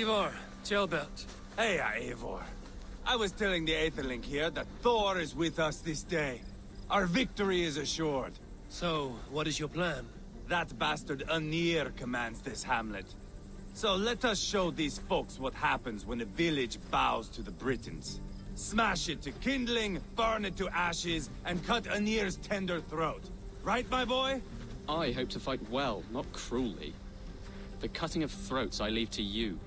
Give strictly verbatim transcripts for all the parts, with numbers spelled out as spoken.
Ivar, Jailbert. Hey, Eivor. I was telling the Aetherlink here that Thor is with us this day. Our victory is assured. So, what is your plan? That bastard Anir commands this hamlet. So let us show these folks what happens when a village bows to the Britons. Smash it to kindling, burn it to ashes, and cut Anir's tender throat. Right, my boy? I hope to fight well, not cruelly. The cutting of throats I leave to you.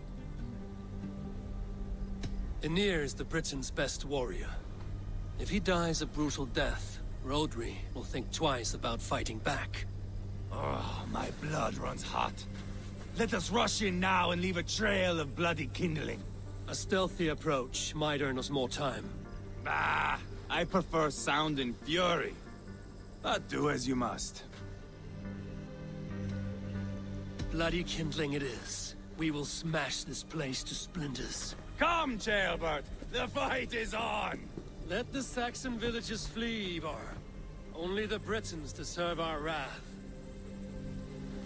Anir is the Briton's best warrior. If he dies a brutal death, Rodri will think twice about fighting back. Oh, my blood runs hot. Let us rush in now and leave a trail of bloody kindling. A stealthy approach might earn us more time. Bah! I prefer sound and fury. But do as you must. Bloody kindling it is. We will smash this place to splinters. Come, Jailbert! The fight is on! Let the Saxon villages flee, Ivar. Only the Britons deserve our wrath.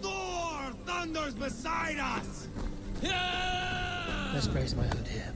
Thor thunders beside us! Yeah! Let's raise my hood here.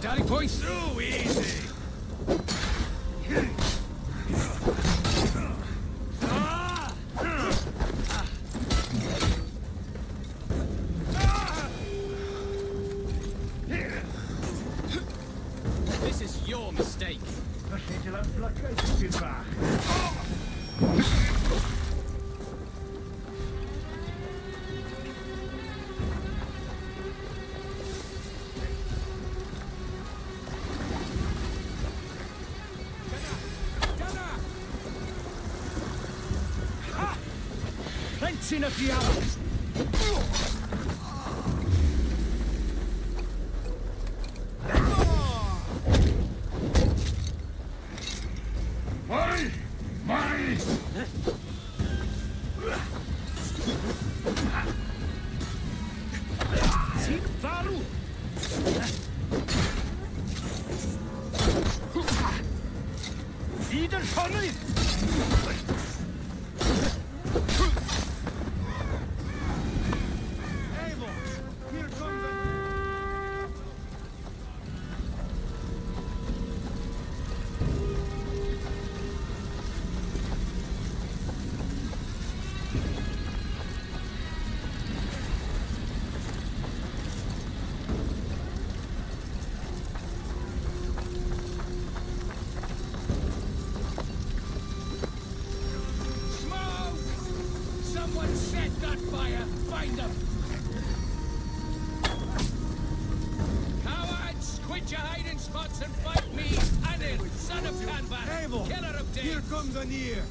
Darting points through easy. Ah! your mistake. Plenty of the hours. Anir.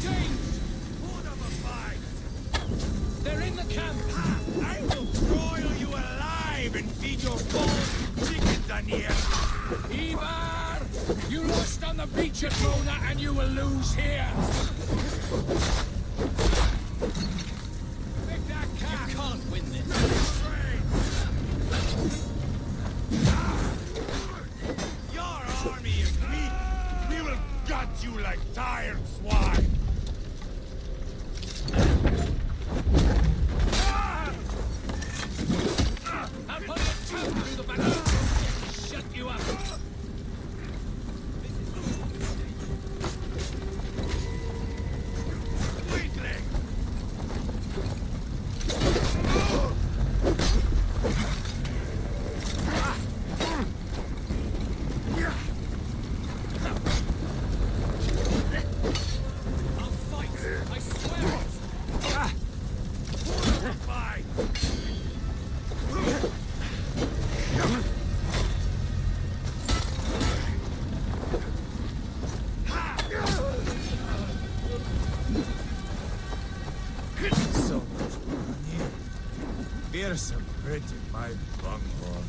James! Lord of a fight! They're in the camp! Ah, I will broil you alive and feed your cold chickens, Anir! Ivar! You lost on the beach at Mona and you will lose here! Pick that cat! You can't win this! You like tired swine! I'll put a tube through the back of the shut you up! There's some grit in my bunghole.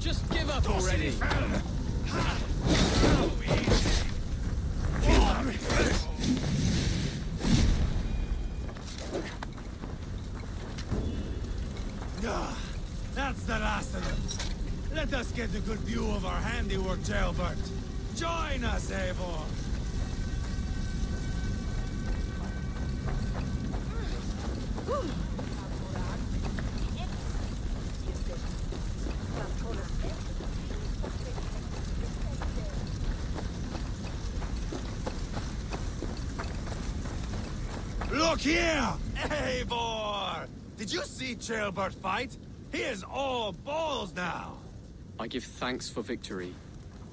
Just give up already. That's the last of them. Let us get a good view of our handiwork, Jailbert. Join us, Eivor! Look here! Eivor! Did you see Jailbert fight? He is all balls now! I give thanks for victory,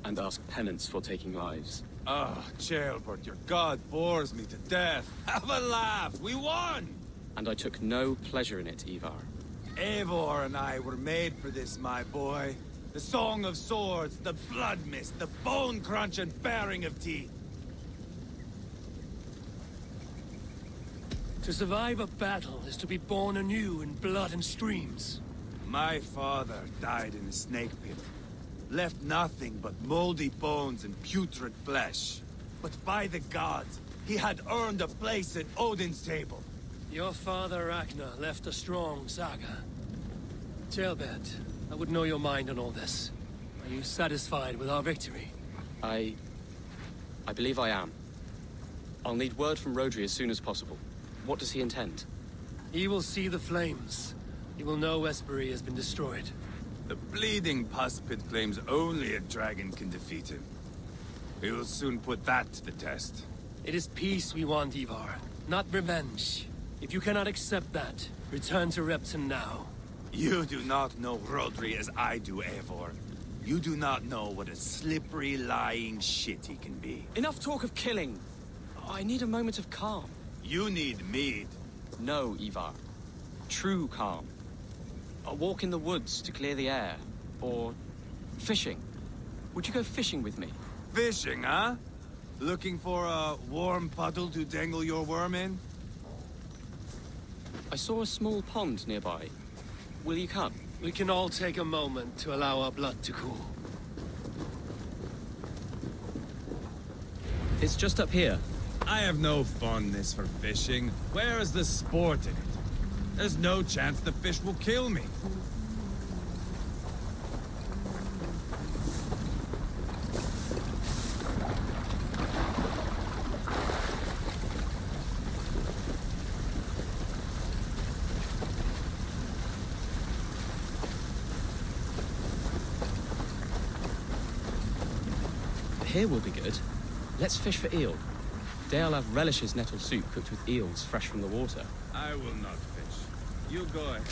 and ask penance for taking lives. Ah, oh, Ceolbert, your god bores me to death. Have a laugh, we won! And I took no pleasure in it, Ivar. Eivor and I were made for this, my boy. The song of swords, the blood mist, the bone crunch and baring of teeth. To survive a battle is to be born anew in blood and streams. My father died in a snake pit, left nothing but moldy bones and putrid flesh. But by the gods, he had earned a place at Odin's table. Your father, Ragnar, left a strong saga. Jailbert, I would know your mind on all this. Are you satisfied with our victory? I... I believe I am. I'll need word from Rodri as soon as possible. What does he intend? He will see the flames. You will know Westbury has been destroyed. The bleeding pus pit claims only a dragon can defeat him. We will soon put that to the test. It is peace we want, Ivar, not revenge. If you cannot accept that, return to Repton now. You do not know Rodri as I do, Eivor. You do not know what a slippery, lying shit he can be. Enough talk of killing. I need a moment of calm. You need mead. No, Ivar. True calm. A walk in the woods to clear the air. Or fishing. Would you go fishing with me? Fishing, huh? Looking for a warm puddle to dangle your worm in? I saw a small pond nearby. Will you come? We can all take a moment to allow our blood to cool. It's just up here. I have no fondness for fishing. Where is the sport in it? There's no chance the fish will kill me. Here will be good. Let's fish for eel. Deolav relishes nettle soup cooked with eels fresh from the water. I will not fish. You go ahead.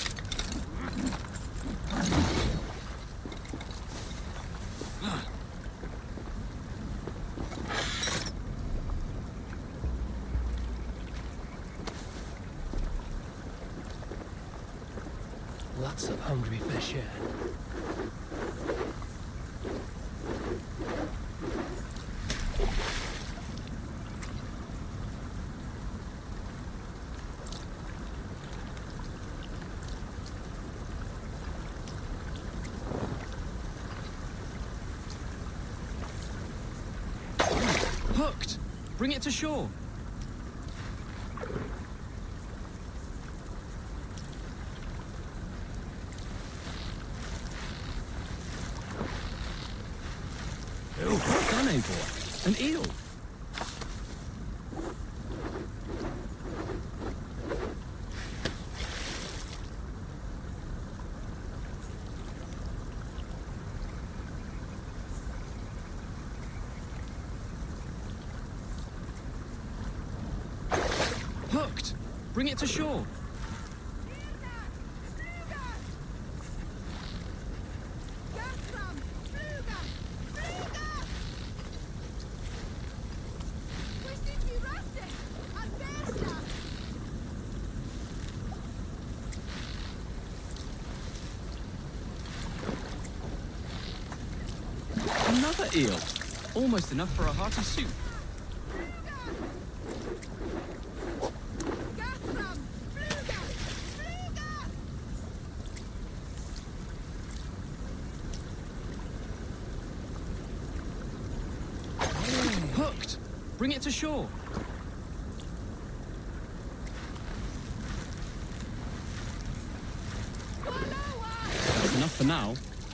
Lots of hungry fish here. Hooked! Bring it to shore! Ew. What's done, Eivor? An eel! Hooked! Bring it to shore! Another eel! Almost enough for a hearty soup. Hooked! Bring it to shore! That's enough for now.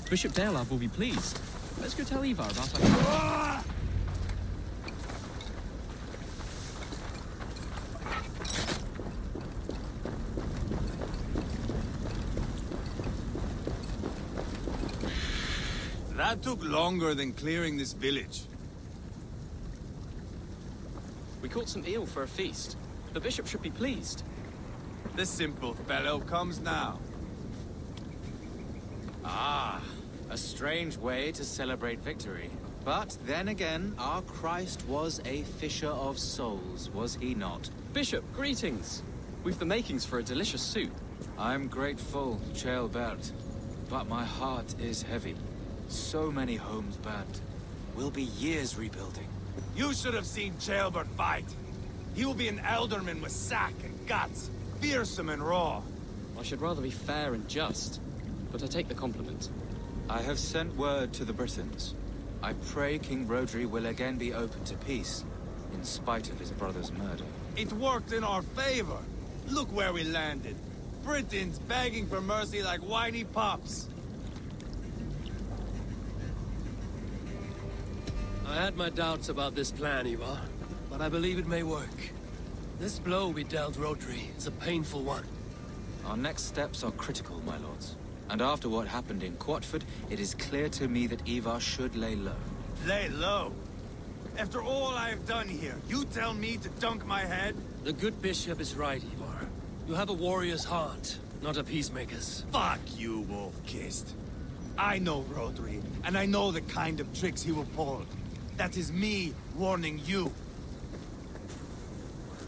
Bishop Dale will be pleased. Let's go tell Eva about our... That took longer than clearing this village. We caught some eel for a feast. The bishop should be pleased. The simple fellow comes now. Ah, a strange way to celebrate victory. But then again, our Christ was a fisher of souls, was he not? Bishop, greetings. We've the makings for a delicious soup. I'm grateful, Ceolbert, but my heart is heavy. So many homes burnt. Will be years rebuilding. You should have seen Jailbert fight. He will be an elderman with sack and guts, fearsome and raw. I should rather be fair and just, but I take the compliment. I have sent word to the Britons. I pray King Rodri will again be open to peace, in spite of his brother's murder. It worked in our favor. Look where we landed. Britons begging for mercy like whiny pups. I had my doubts about this plan, Ivar, but I believe it may work. This blow we dealt Rotary is a painful one. Our next steps are critical, my lords. And after what happened in Quatford, it is clear to me that Ivar should lay low. Lay low? After all I've done here, you tell me to dunk my head? The good bishop is right, Ivar. You have a warrior's heart, not a peacemaker's. Fuck you, Wolfkissed. I know Rodri, and I know the kind of tricks he will pull. That is me warning you.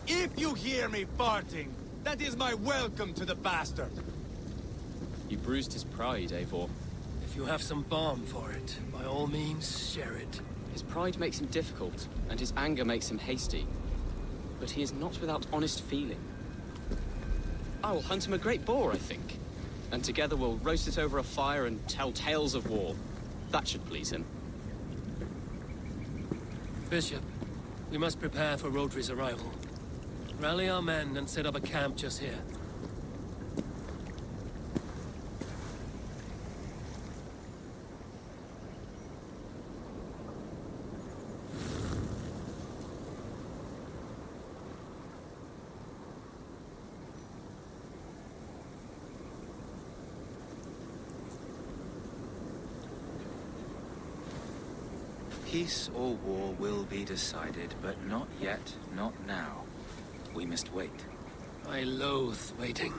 If you hear me farting, that is my welcome to the bastard. You bruised his pride, Eivor. If you have some balm for it, by all means, share it. His pride makes him difficult, and his anger makes him hasty. But he is not without honest feeling. I will hunt him a great boar, I think. And together we'll roast it over a fire and tell tales of war. That should please him. Bishop, we must prepare for Rotary's arrival. Rally our men and set up a camp just here. Peace or war will be decided, but not yet, not now. We must wait. I loathe waiting.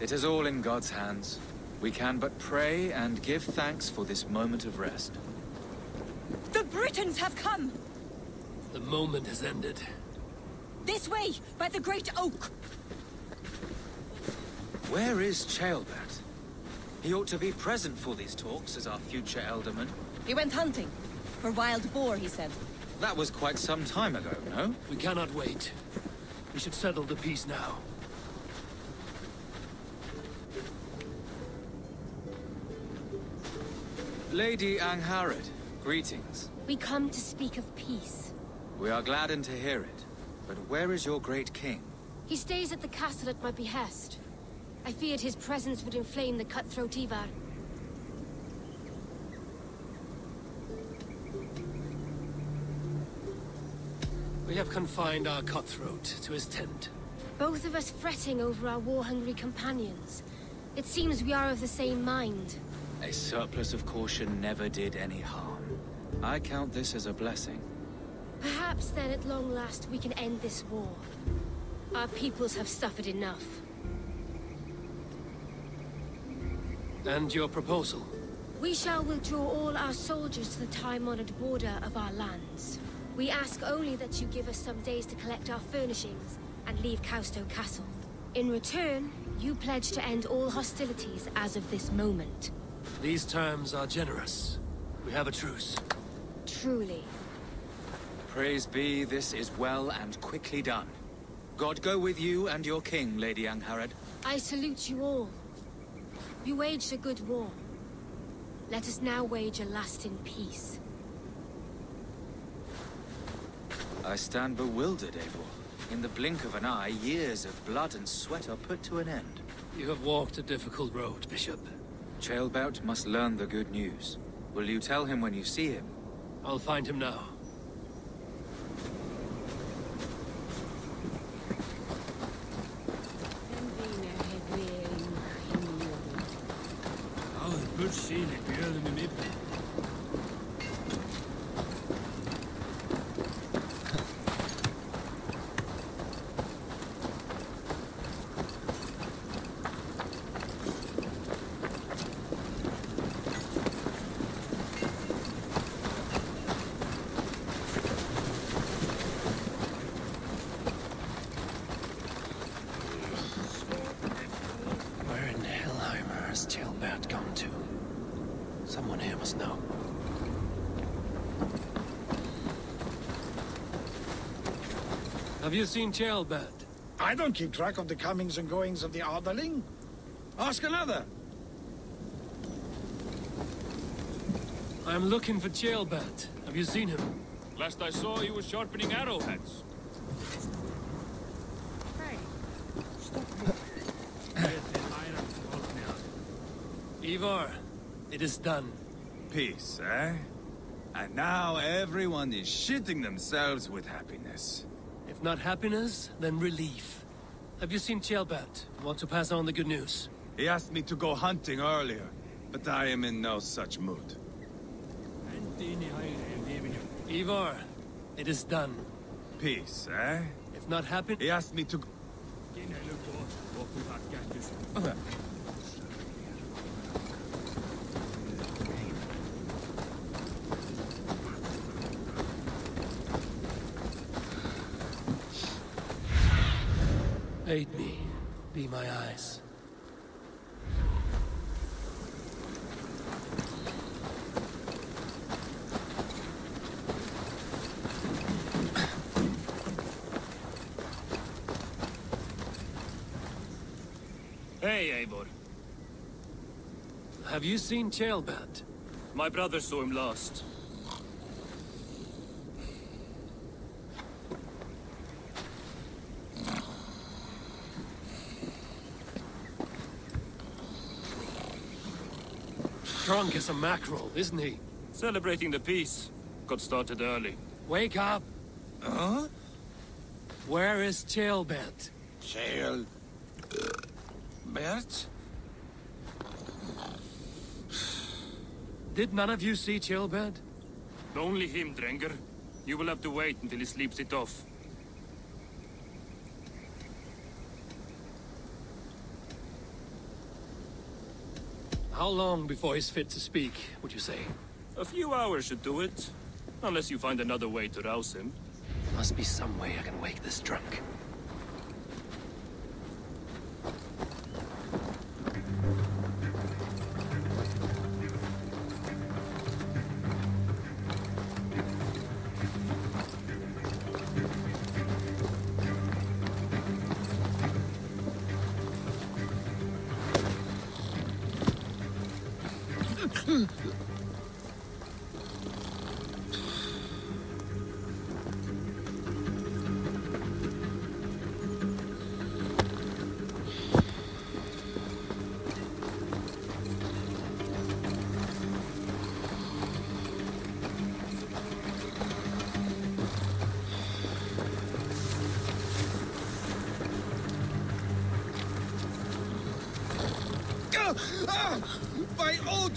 It is all in God's hands. We can but pray and give thanks for this moment of rest. The Britons have come! The moment has ended. This way, by the great oak! Where is Ceolbert? He ought to be present for these talks as our future elderman. He went hunting. For wild boar, he said. That was quite some time ago, no? We cannot wait. We should settle the peace now. Lady Angharad, greetings. We come to speak of peace. We are gladdened to hear it. But where is your great king? He stays at the castle at my behest. I feared his presence would inflame the cutthroat Ivar. We have confined our cutthroat to his tent. Both of us fretting over our war-hungry companions. It seems we are of the same mind. A surplus of caution never did any harm. I count this as a blessing. Perhaps then, at long last, we can end this war. Our peoples have suffered enough. And your proposal? We shall withdraw all our soldiers to the time-honored border of our lands. We ask only that you give us some days to collect our furnishings and leave Caustow Castle. In return, you pledge to end all hostilities as of this moment. These terms are generous. We have a truce. Truly. Praise be, this is well and quickly done. God go with you and your king, Lady Angharad. I salute you all. You waged a good war. Let us now wage a lasting peace. I stand bewildered, Eivor. In the blink of an eye, years of blood and sweat are put to an end. You have walked a difficult road, Bishop. Ceolbert must learn the good news. Will you tell him when you see him? I'll find him now. Have you seen Jailbert? I don't keep track of the comings and goings of the Aetherlink. Ask another. I'm looking for Jailbert. Have you seen him? Last I saw, he was sharpening arrowheads. Hey. Ivar, it is done. Peace, eh? And now everyone is shitting themselves with happiness. If not happiness, then relief. Have you seen Ceolbert? Want to pass on the good news? He asked me to go hunting earlier, but I am in no such mood. Ivar, it is done. Peace, eh? If not happy... He asked me to... Aid me. Be my eyes. Hey, Eivor. Have you seen Jailbert? My brother saw him last. Drunk as a mackerel, isn't he? Celebrating the peace. Got started early. Wake up! Huh? Where is Ceolbert? Jail... Bert? Did none of you see Ceolbert? Only him, Drangir. You will have to wait until he sleeps it off. How long before he's fit to speak, would you say? A few hours should do it. Unless you find another way to rouse him. Must be some way I can wake this drunk.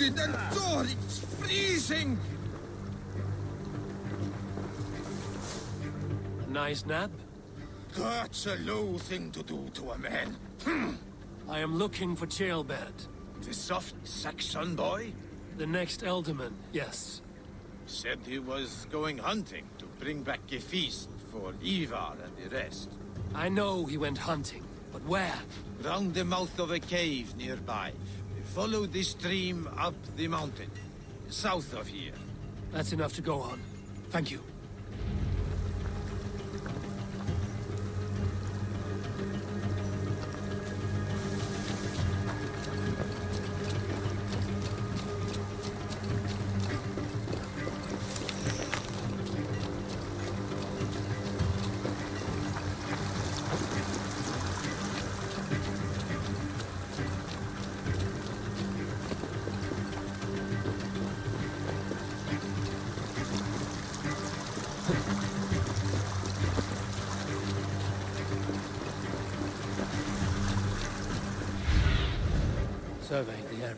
And Thor, it's freezing! Nice nap? That's a low thing to do to a man. Hm. I am looking for Ceolbert. The soft Saxon boy? The next Elderman, yes. Said he was going hunting to bring back a feast for Ivar and the rest. I know he went hunting, but where? Round the mouth of a cave nearby. Follow the stream up the mountain, south of here. That's enough to go on. Thank you. Surveying the area.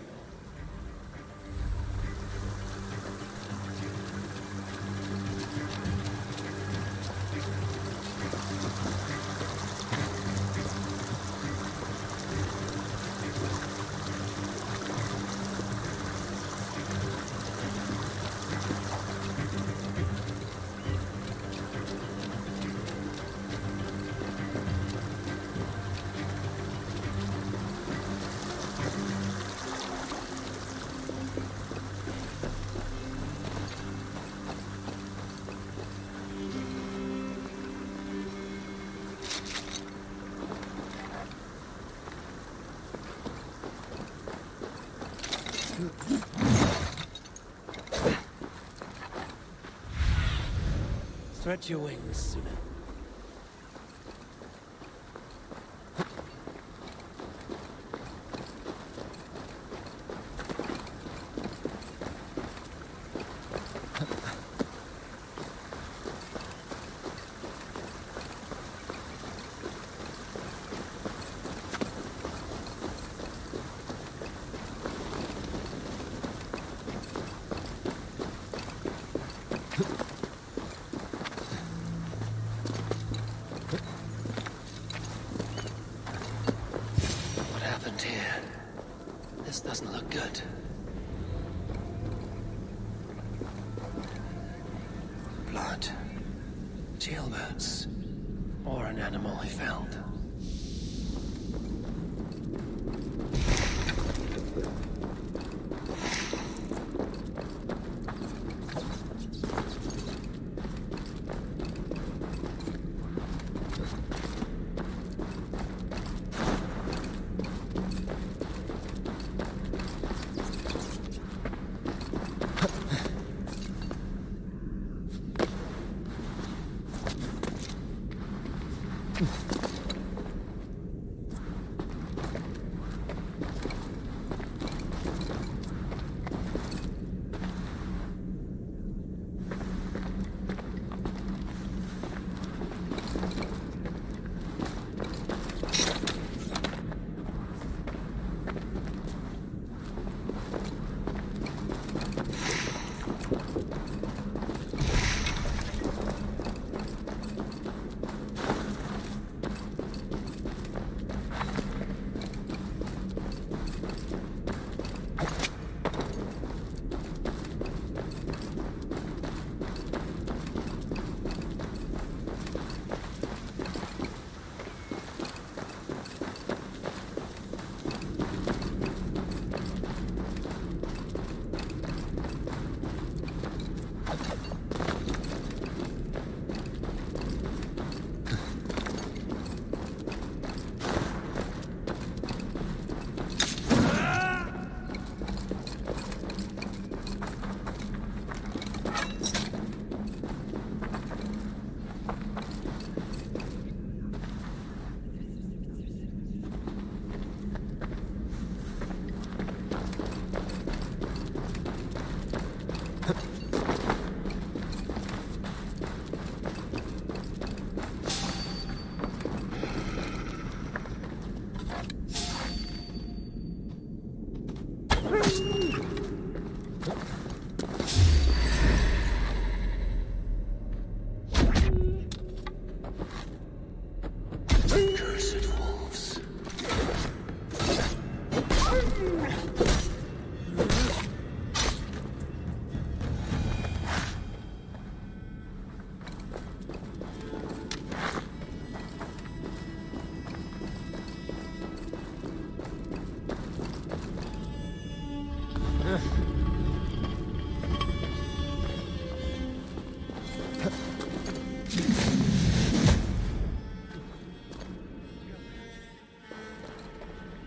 Stretch your wings, Suna. Doesn't look good. Blood. Jailbert's. Or an animal he found.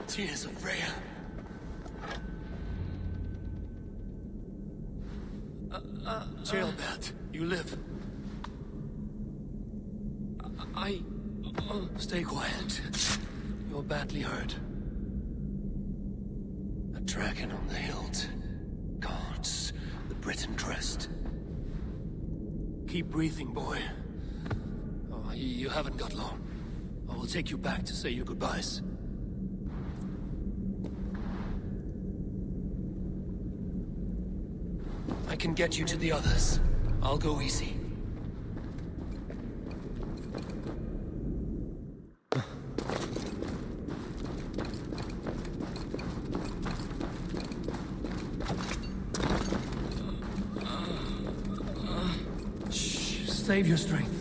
Tears of Freya. Uh, uh, Jailbert, uh, you live. I... Uh, stay quiet. You're badly hurt. A dragon on the hilt. Guards the Briton dressed. Keep breathing, boy. Oh, you haven't got long. I will take you back to say your goodbyes. I can get you to the others. I'll go easy. Shh, save your strength.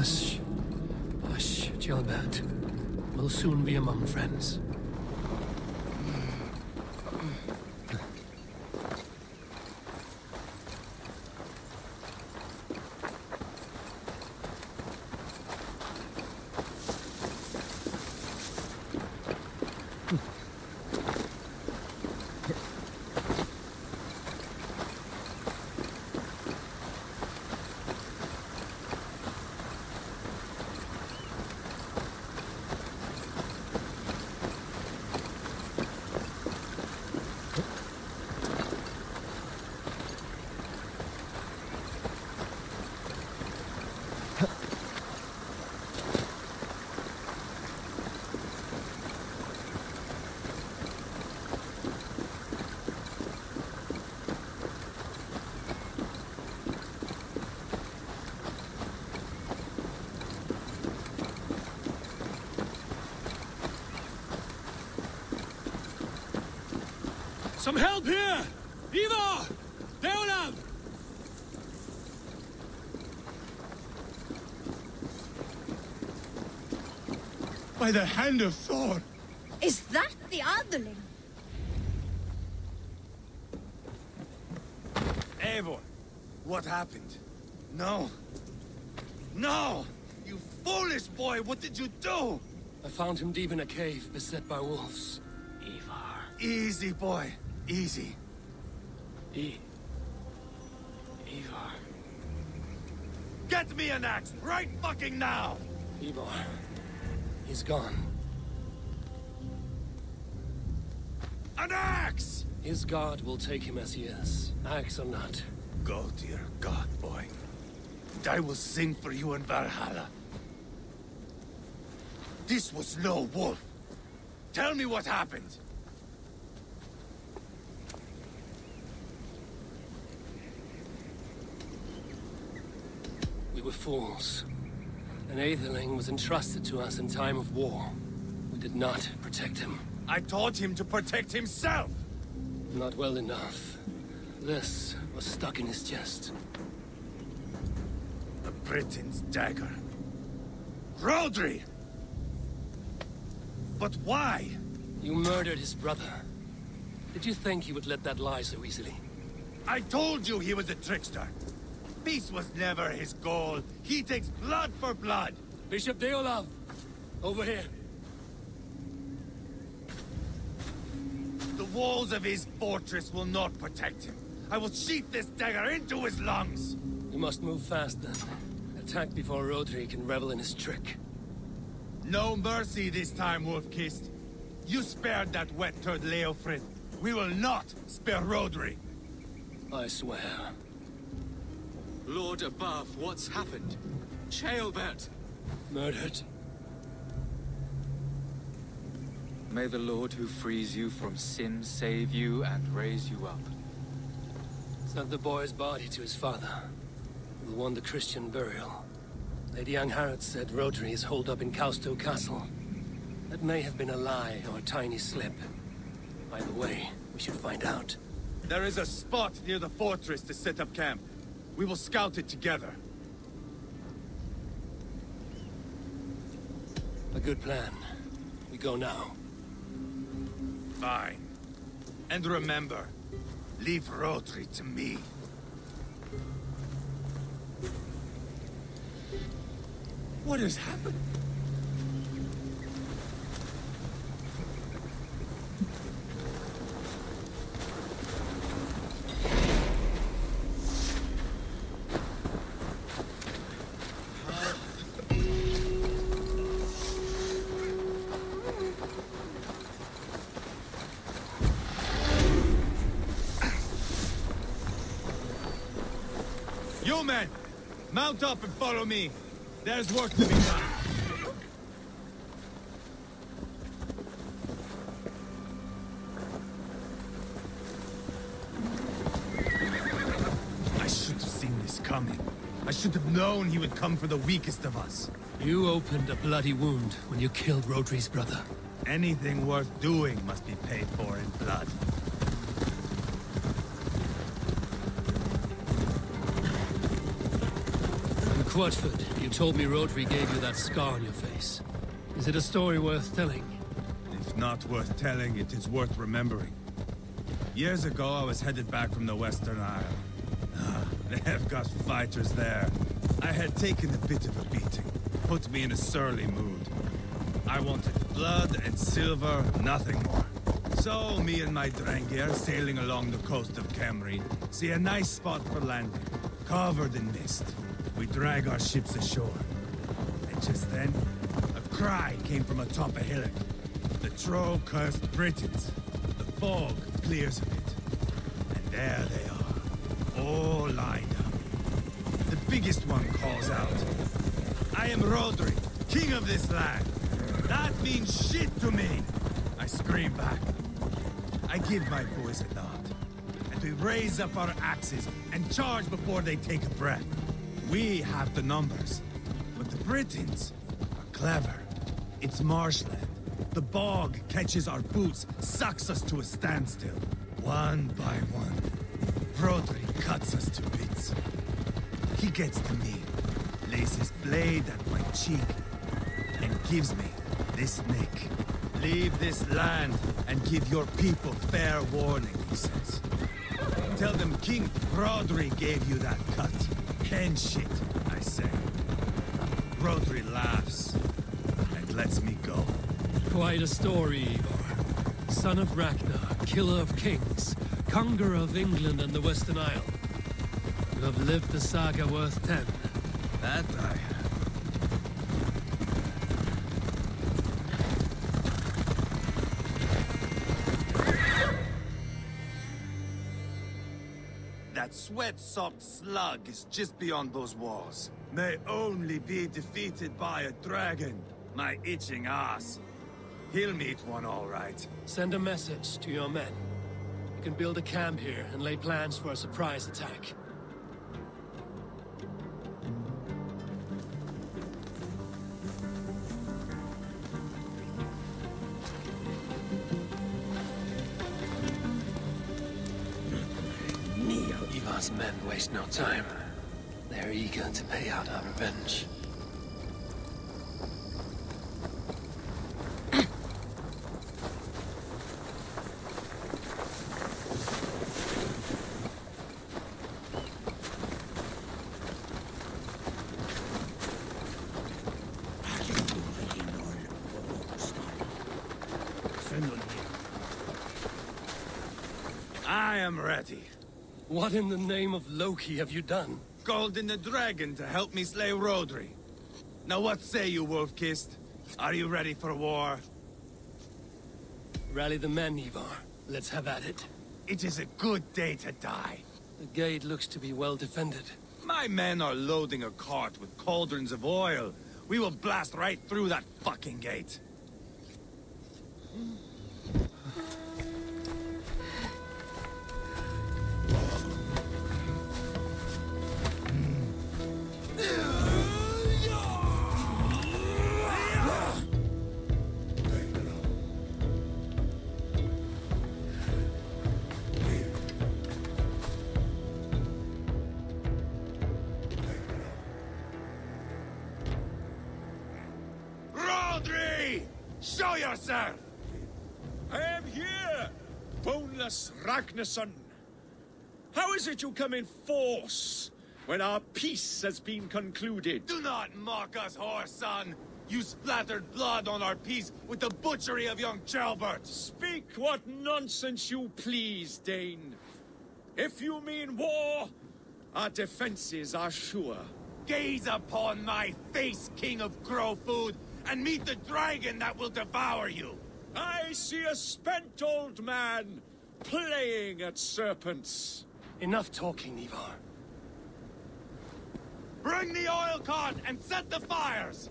Hush. Hush, Jailbert. We'll soon be among friends. Some help here! Eva! Deolav! By the hand of Thor! Is that the Aetherlink? Eivor, what happened? No! No! You foolish boy, what did you do? I found him deep in a cave, beset by wolves. Ivar. Easy, boy. Easy. E... Ivar... Get me an axe, right fucking now! Ivar... He's gone. An axe! His god will take him as he is, axe or not. Go to your god, boy. And I will sing for you in Valhalla. This was no wolf. Tell me what happened. We were fools. An Aetherling was entrusted to us in time of war. We did not protect him. I taught him to protect himself! Not well enough. This was stuck in his chest. The Briton's dagger. Rodri! But why? You murdered his brother. Did you think he would let that lie so easily? I told you he was a trickster! Peace was never his goal. He takes blood for blood. Bishop Deolav, over here. The walls of his fortress will not protect him. I will sheath this dagger into his lungs. We must move fast then. Attack before Rotary can revel in his trick. No mercy this time, Wolfkissed. You spared that wet turd Leofrid. We will not spare Rotary. I swear. Lord above, what's happened? Ceolbert! Murdered. May the Lord who frees you from sin save you and raise you up. Sent the boy's body to his father. He won the Christian burial. Lady Angharad said Rotary is holed up in Caustow Castle. That may have been a lie or a tiny slip. Either way, we should find out. There is a spot near the fortress to set up camp. We will scout it together. A good plan. We go now. Fine. And remember, leave Rotary to me. What has happened? Mount up and follow me. There's work to be done. I should have seen this coming. I should have known he would come for the weakest of us. You opened a bloody wound when you killed Rotary's brother. Anything worth doing must be paid for in blood. Quatford, you told me Rotary gave you that scar on your face. Is it a story worth telling? If not worth telling, it is worth remembering. Years ago, I was headed back from the Western Isle. Ah, they have got fighters there. I had taken a bit of a beating, put me in a surly mood. I wanted blood and silver, nothing more. So, me and my Drangir, sailing along the coast of Camry, see a nice spot for landing, covered in mist. We drag our ships ashore. And just then, a cry came from atop a hillock. The troll cursed Britons. The fog clears a bit. And there they are, all lined up. The biggest one calls out, "I am Rodri, king of this land. That means shit to me!" I scream back. I give my boys a nod, and we raise up our axes and charge before they take a breath. We have the numbers, but the Britons are clever. It's marshland. The bog catches our boots, sucks us to a standstill. One by one, Brodri cuts us to bits. He gets to me, lays his blade at my cheek, and gives me this nick. "Leave this land and give your people fair warning," he says. "Tell them King Brodri gave you that cut." "Ken shit," I say. Brodri laughs and lets me go. Quite a story, Eivor. Son of Ragnar, killer of kings, conqueror of England and the Western Isle. You have lived a saga worth ten. That I have. That sweat-sopped slug is just beyond those walls. May only be defeated by a dragon. My itching ass. He'll meet one all right. Send a message to your men. You can build a camp here and lay plans for a surprise attack. Ivar's men waste no time. They're eager to pay out our revenge. I am ready. What in the name of Loki have you done? Called in the dragon to help me slay Rodri. Now what say you, Wolfkissed? Are you ready for war? Rally the men, Ivar. Let's have at it. It is a good day to die. The gate looks to be well defended. My men are loading a cart with cauldrons of oil. We will blast right through that fucking gate. Show yourself! I am here, boneless Ragnarsson. How is it you come in force when our peace has been concluded? Do not mock us, horse son! You splattered blood on our peace with the butchery of young Jailbert! Speak what nonsense you please, Dane. If you mean war, our defenses are sure. Gaze upon my face, king of crow food, and meet the dragon that will devour you! I see a spent old man playing at serpents. Enough talking, Ivar. Bring the oil cart and set the fires!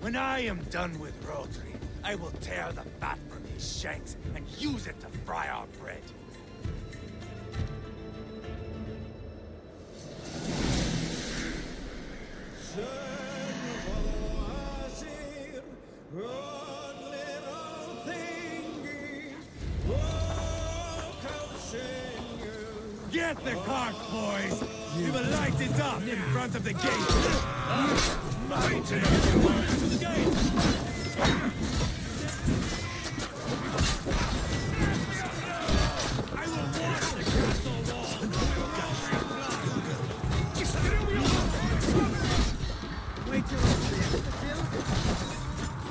When I am done with Rotary, I will tear the fat from his shanks and use it to fry our bread. Sir. Get the cart, boys! We will light it up in front of the gate! Light it! To the gate! I will watch the castle wall! Wait till it's there to build!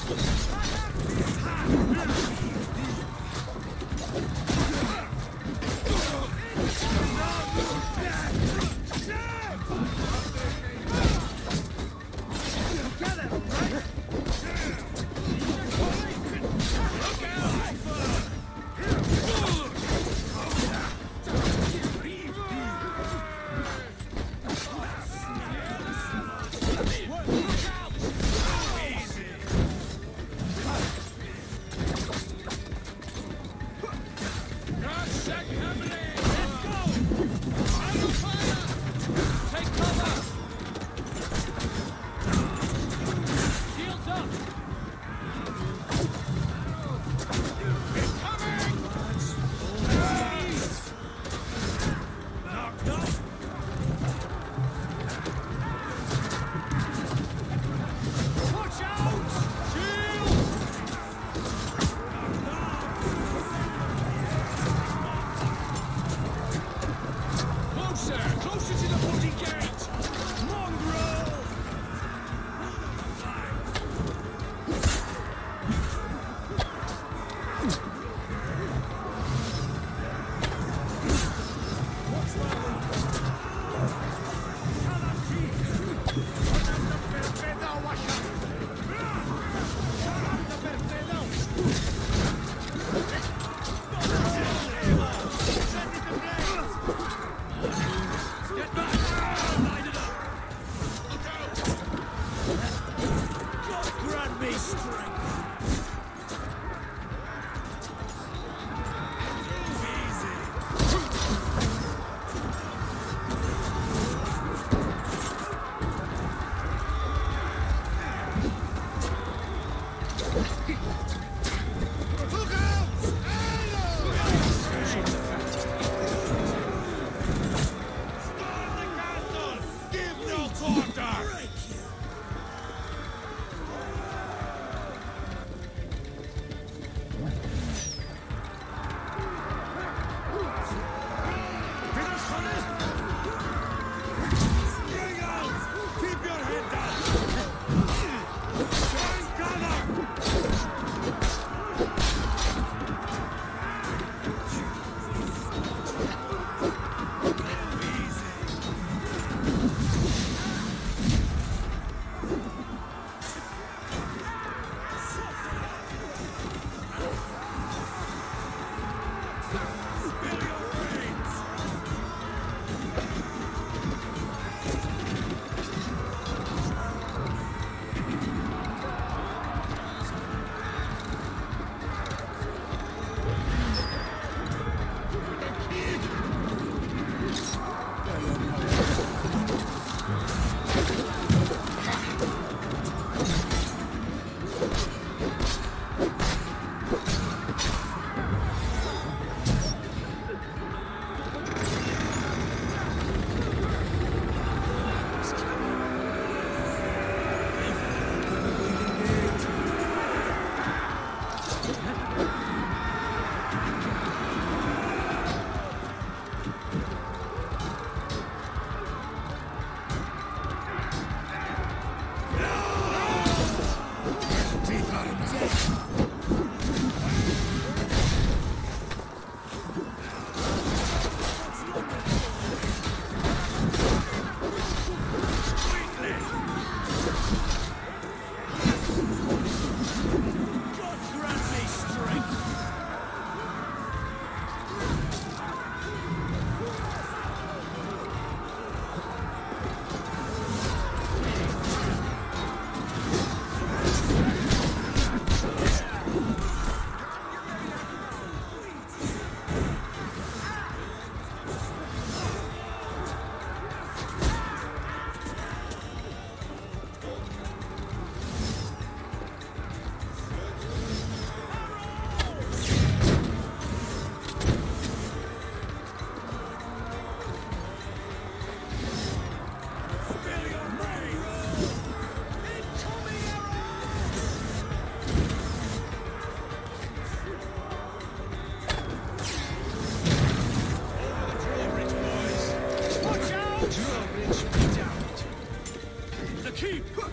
Get it, right?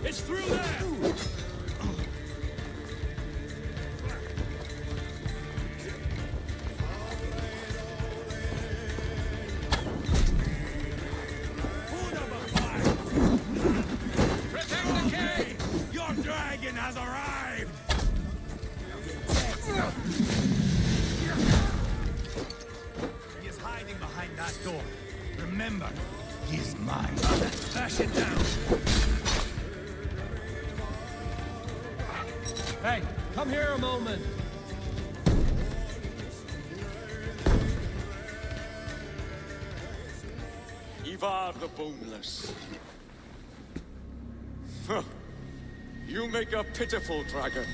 It's through there! Ivar the Boneless. You make a pitiful dragon.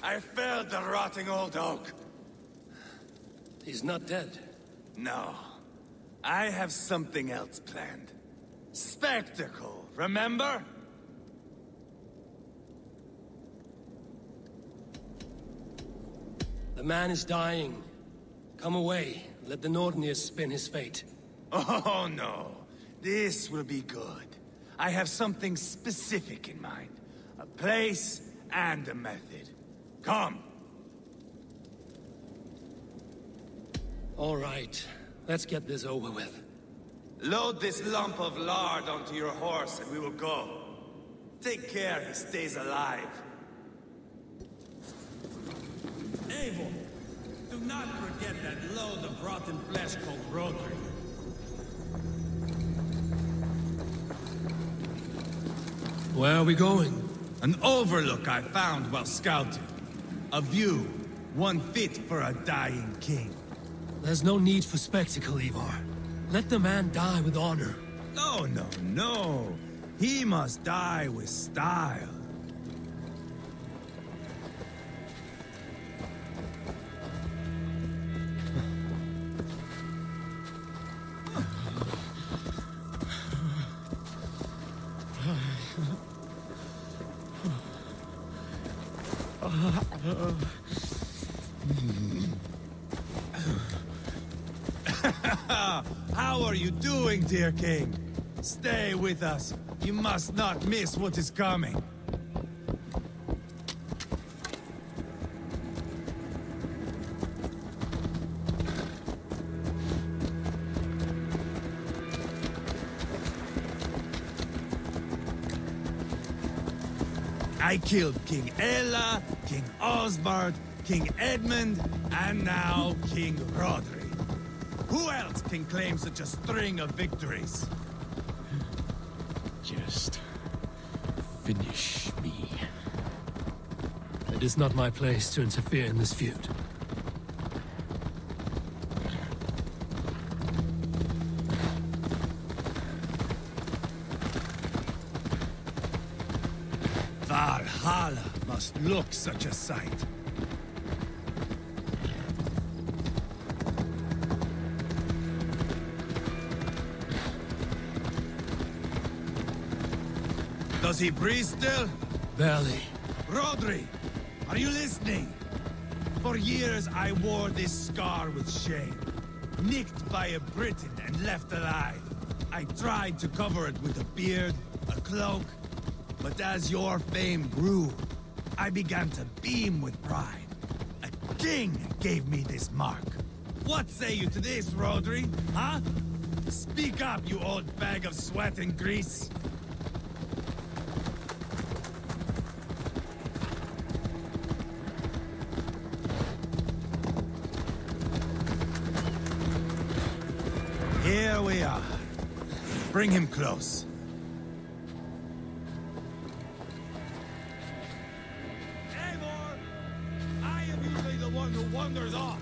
I failed the rotting old oak. He's not dead. No. I have something else planned. Spectacle, remember? The man is dying. Come away. Let the Nornir spin his fate. Oh no. This will be good. I have something specific in mind. A place and a method. Come! All right. Let's get this over with. Load this lump of lard onto your horse and we will go. Take care he stays alive. Eivor, do not forget that load of rotten flesh called Rotary. Where are we going? An overlook I found while scouting. A view, one fit for a dying king. There's no need for spectacle, Ivar. Let the man die with honor. No, no, no. He must die with style. How are you doing, dear king? Stay with us. You must not miss what is coming. I killed King Ella, King Osbard, King Edmund, and now King Rodri. Who else can claim such a string of victories? Just finish me. It is not my place to interfere in this feud. Look, such a sight. Does he breathe still? Barely. Rodri, are you listening? For years I wore this scar with shame. Nicked by a Briton and left alive. I tried to cover it with a beard, a cloak. But as your fame grew, I began to beam with pride. A king gave me this mark. What say you to this, Rodri? Huh? Speak up, you old bag of sweat and grease! Here we are. Bring him close. Eivor! I am usually the one who wanders off.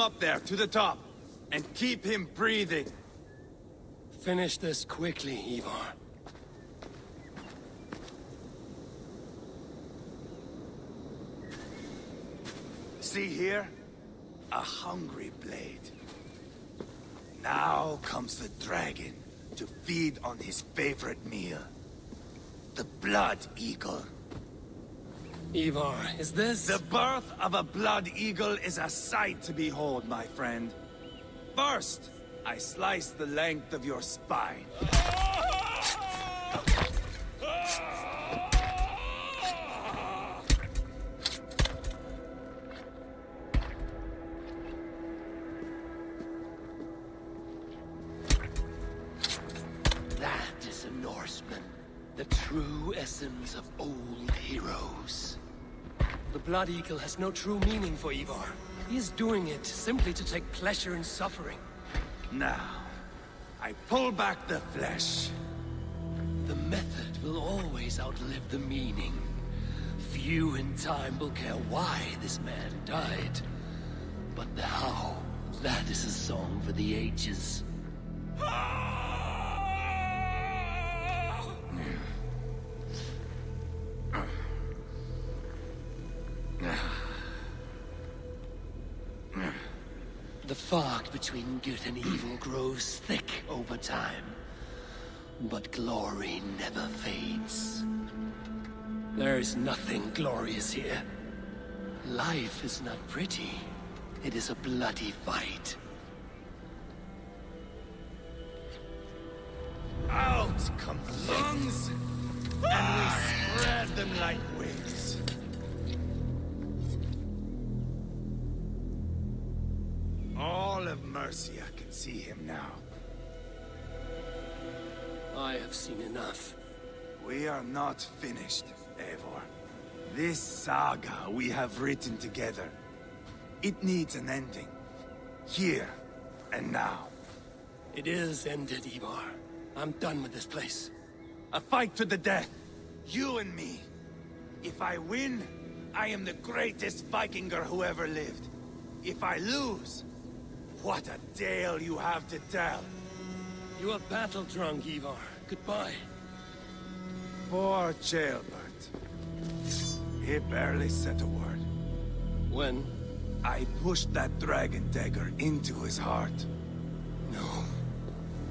Up there to the top and keep him breathing. Finish this quickly, Ivar. See here? A hungry blade. Now comes the dragon to feed on his favorite meal. The Blood Eagle. Ivar, is this... The birth of a Blood Eagle is a sight to behold, my friend. First, I slice the length of your spine. That is a Norseman, the true essence of old heroes. The Blood Eagle has no true meaning for Ivar. He is doing it simply to take pleasure in suffering. Now, I pull back the flesh. The method will always outlive the meaning. Few in time will care why this man died. But the how, that is a song for the ages. The fog between good and evil grows thick over time, but glory never fades. There is nothing glorious here. Life is not pretty. It is a bloody fight. Out come the lungs, and we spread them like wings. All of Mercia can see him now. I have seen enough. We are not finished, Eivor. This saga we have written together, it needs an ending. Here and now. It is ended, Ivar. I'm done with this place. A fight to the death. You and me. If I win, I am the greatest Vikinger who ever lived. If I lose... What a tale you have to tell! You are battle-drunk, Ivar. Goodbye. Poor Jailbert. He barely said a word. When? I pushed that dragon dagger into his heart. No.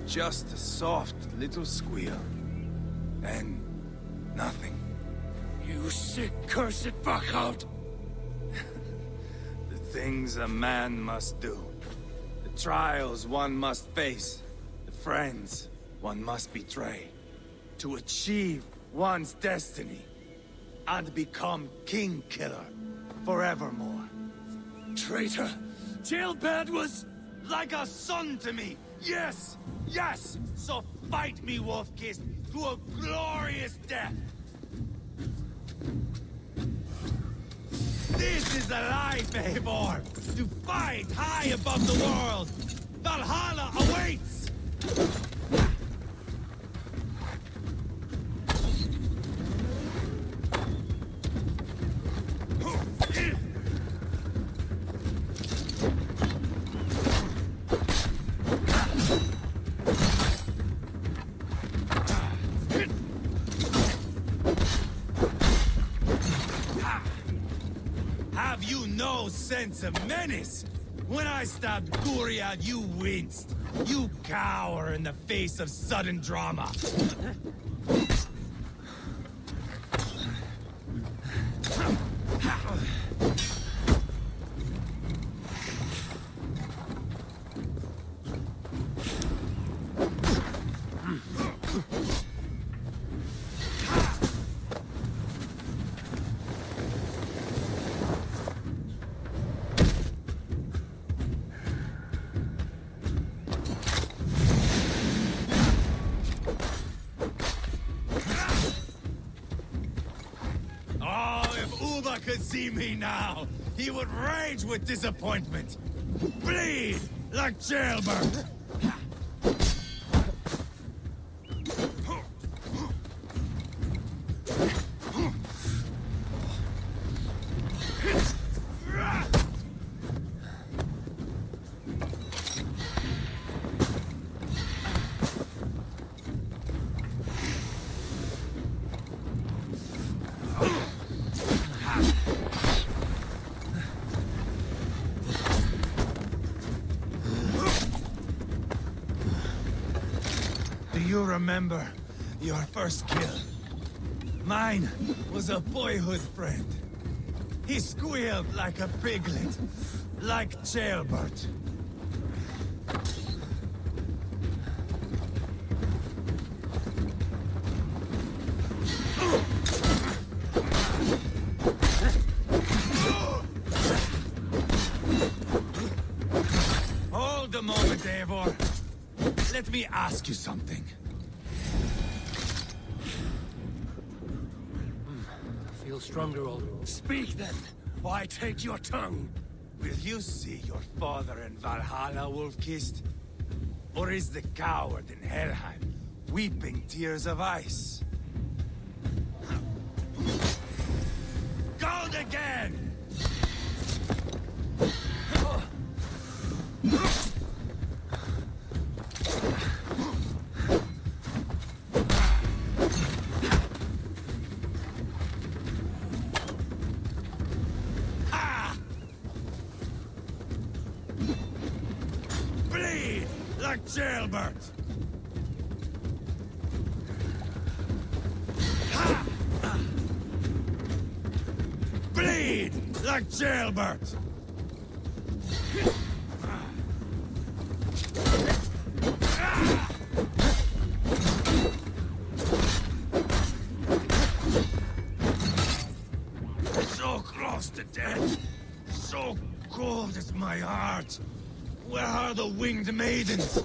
Just a soft little squeal. And... nothing. You sick, cursed fuck-out! The things a man must do. Trials one must face, the friends one must betray, to achieve one's destiny, and become king-killer forevermore. Traitor! Jailbert was like a son to me! Yes! Yes! So fight me, Wolfkissed, to a glorious death! This is the life, Eivor! To fight high above the world! Valhalla awaits! Sense of menace! When I stabbed Guriad, you winced! You cower in the face of sudden drama. See me now, he would rage with disappointment. Bleed like Jailbert. Remember your first kill. Mine was a boyhood friend. He squealed like a piglet, like Ceolbert. Hold a moment, Eivor. Let me ask you something. Stronger old. Speak then, or I take your tongue. Will you see your father in Valhalla, Wolfkissed? Or is the coward in Helheim weeping tears of ice? Gold again! Jailbert! Ha! Bleed like Jailbert! So close to death! So cold is my heart! Where are the winged maidens?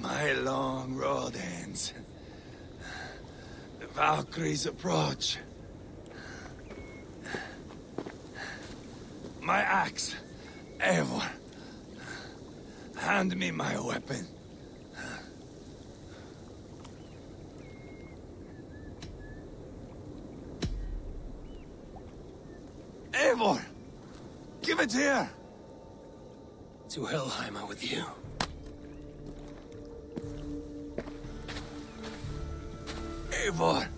My long road ends. The Valkyries approach. My axe, Eivor. Hand me my weapon. Eivor! Give it here! To Helheimer with you. Eivor!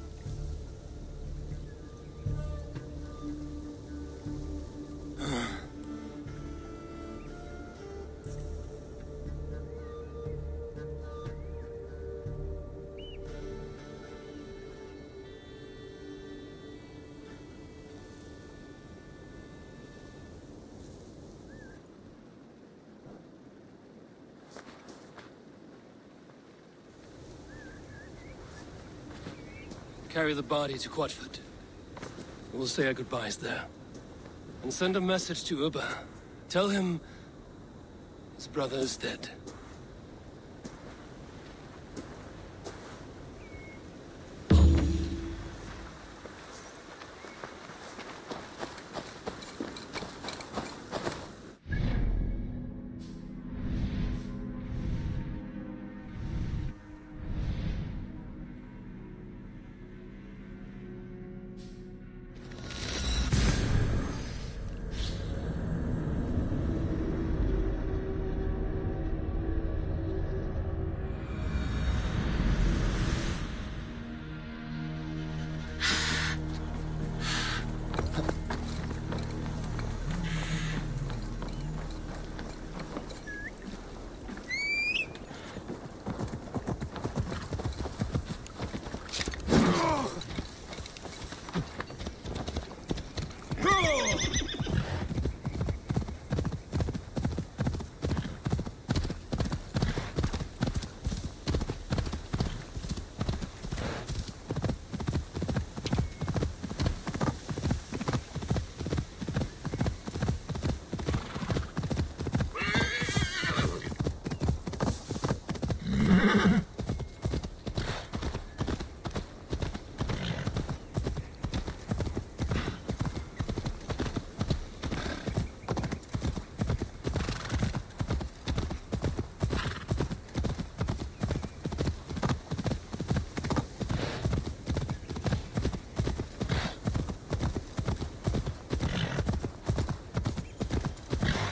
Carry the body to Quatford. We'll say our goodbyes there. And send a message to Uba. Tell him his brother is dead.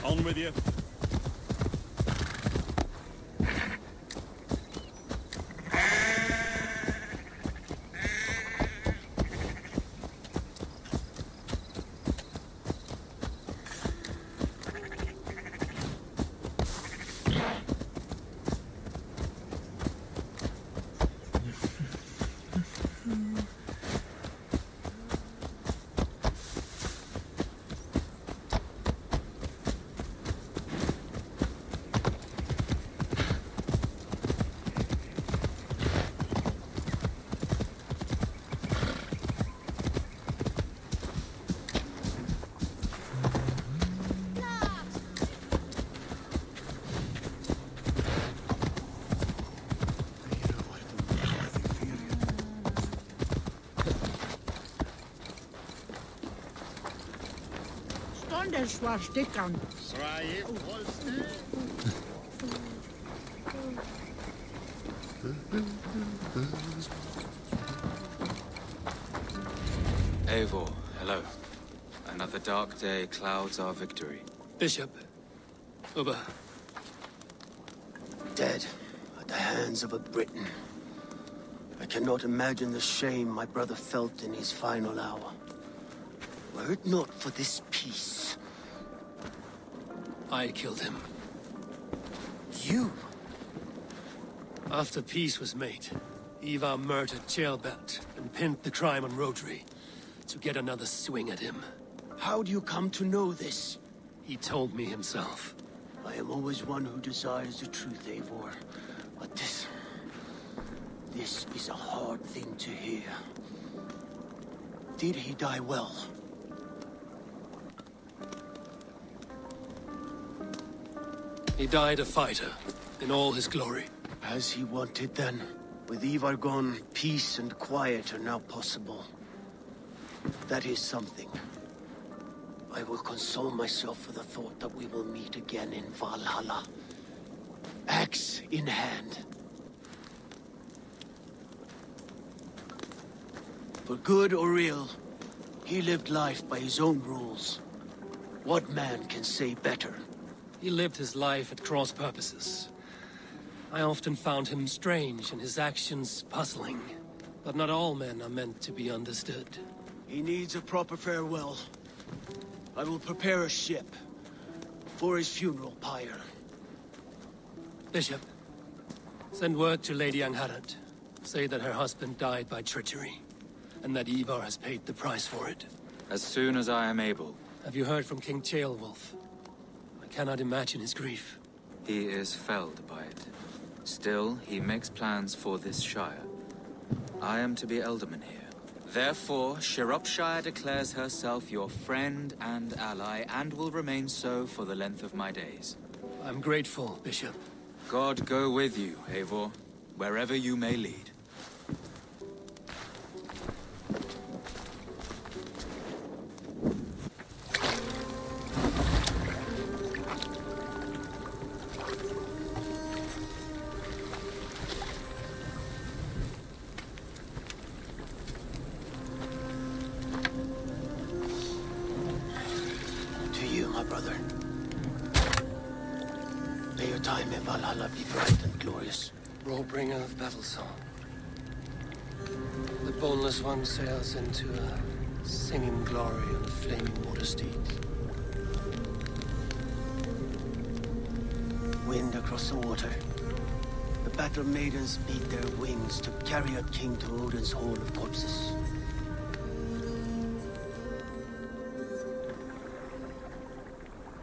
On with you. Das war Stickern. Eivor, hello. Another dark day clouds our victory. Bishop. Uber. Dead at the hands of a Briton. I cannot imagine the shame my brother felt in his final hour. Were it not for this peace... I killed him. You? After peace was made, Eva murdered Jailbert and pinned the crime on Rodri to get another swing at him. How do you come to know this? He told me himself. I am always one who desires the truth, Eivor. But this... this is a hard thing to hear. Did he die well? He died a fighter, in all his glory. As he wanted then. With Ivar gone, peace and quiet are now possible. That is something. I will console myself for the thought that we will meet again in Valhalla. Axe in hand. For good or ill, he lived life by his own rules. What man can say better? He lived his life at cross purposes. I often found him strange and his actions puzzling. But not all men are meant to be understood. He needs a proper farewell. I will prepare a ship for his funeral pyre. Bishop, send word to Lady Angharad. Say that her husband died by treachery, and that Ivar has paid the price for it. As soon as I am able. Have you heard from King Ceolbert? I cannot imagine his grief. He is felled by it. Still, he makes plans for this shire. I am to be alderman here. Therefore, Shropshire declares herself your friend and ally, and will remain so for the length of my days. I'm grateful, Bishop. God go with you, Eivor, wherever you may lead. One sails into a singing glory on a flaming water steed. Wind across the water. The battle maidens beat their wings to carry a king to Odin's hall of corpses.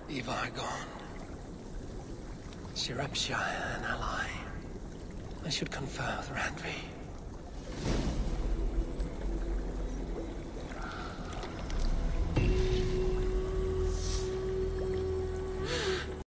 Ivar gone. Shropshire an ally. I should confer with Randvi.